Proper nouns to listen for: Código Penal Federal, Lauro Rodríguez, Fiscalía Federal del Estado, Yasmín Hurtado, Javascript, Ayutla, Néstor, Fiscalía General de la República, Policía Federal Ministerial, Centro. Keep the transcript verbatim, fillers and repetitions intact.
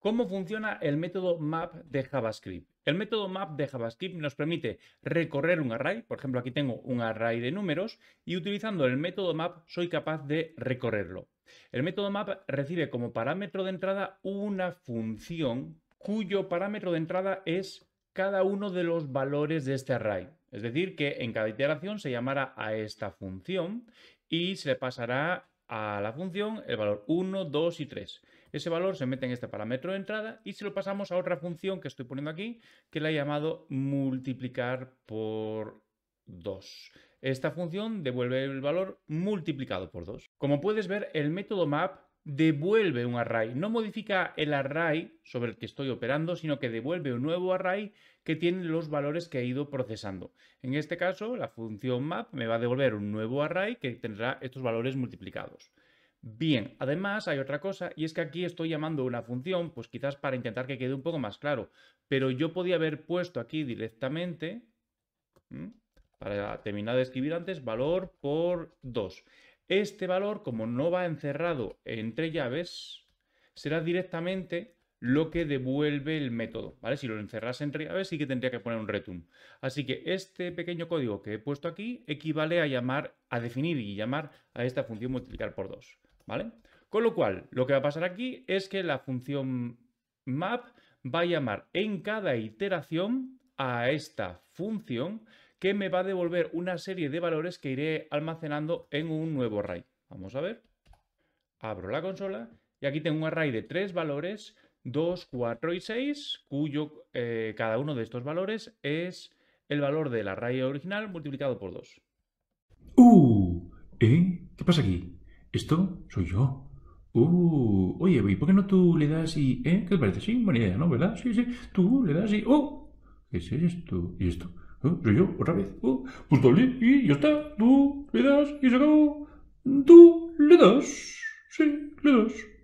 ¿Cómo funciona el método map de JavaScript? El método map de JavaScript nos permite recorrer un array. Por ejemplo, aquí tengo un array de números y utilizando el método map soy capaz de recorrerlo. El método map recibe como parámetro de entrada una función cuyo parámetro de entrada es cada uno de los valores de este array. Es decir, que en cada iteración se llamará a esta función y se le pasará a la función el valor uno, dos y tres. Ese valor se mete en este parámetro de entrada y se lo pasamos a otra función que estoy poniendo aquí, que la he llamado multiplicar por dos. Esta función devuelve el valor multiplicado por dos. Como puedes ver, el método map devuelve un array. No modifica el array sobre el que estoy operando, sino que devuelve un nuevo array que tiene los valores que he ido procesando. En este caso, la función map me va a devolver un nuevo array que tendrá estos valores multiplicados. Bien, además hay otra cosa, y es que aquí estoy llamando una función, pues quizás para intentar que quede un poco más claro, pero yo podía haber puesto aquí directamente, para terminar de escribir antes, valor por dos. Este valor, como no va encerrado entre llaves, será directamente lo que devuelve el método, ¿vale? Si lo encerrase entre llaves sí que tendría que poner un return. Así que este pequeño código que he puesto aquí equivale a llamar, a definir y llamar a esta función multiplicar por dos, ¿vale? Con lo cual, lo que va a pasar aquí es que la función map va a llamar en cada iteración a esta función que me va a devolver una serie de valores que iré almacenando en un nuevo array. Vamos a ver. Abro la consola y aquí tengo un array de tres valores, dos, cuatro y seis, cuyo eh, cada uno de estos valores es el valor del array original multiplicado por dos. ¡Uh! ¿Eh? ¿Qué pasa aquí? ¿Esto? Soy yo. ¡Uh! Oye, ¿y por qué no tú le das y... ¿Eh? ¿Qué te parece? Sí, buena idea, ¿no? ¿Verdad? Sí, sí. Tú le das y... ¡Oh! ¿Qué es esto? ¿Y esto? ¿Eh? ¿Soy yo? ¿Otra vez? ¿Oh? Pues dale y ya está. Tú le das y se acabó. Tú le das. Sí, le das.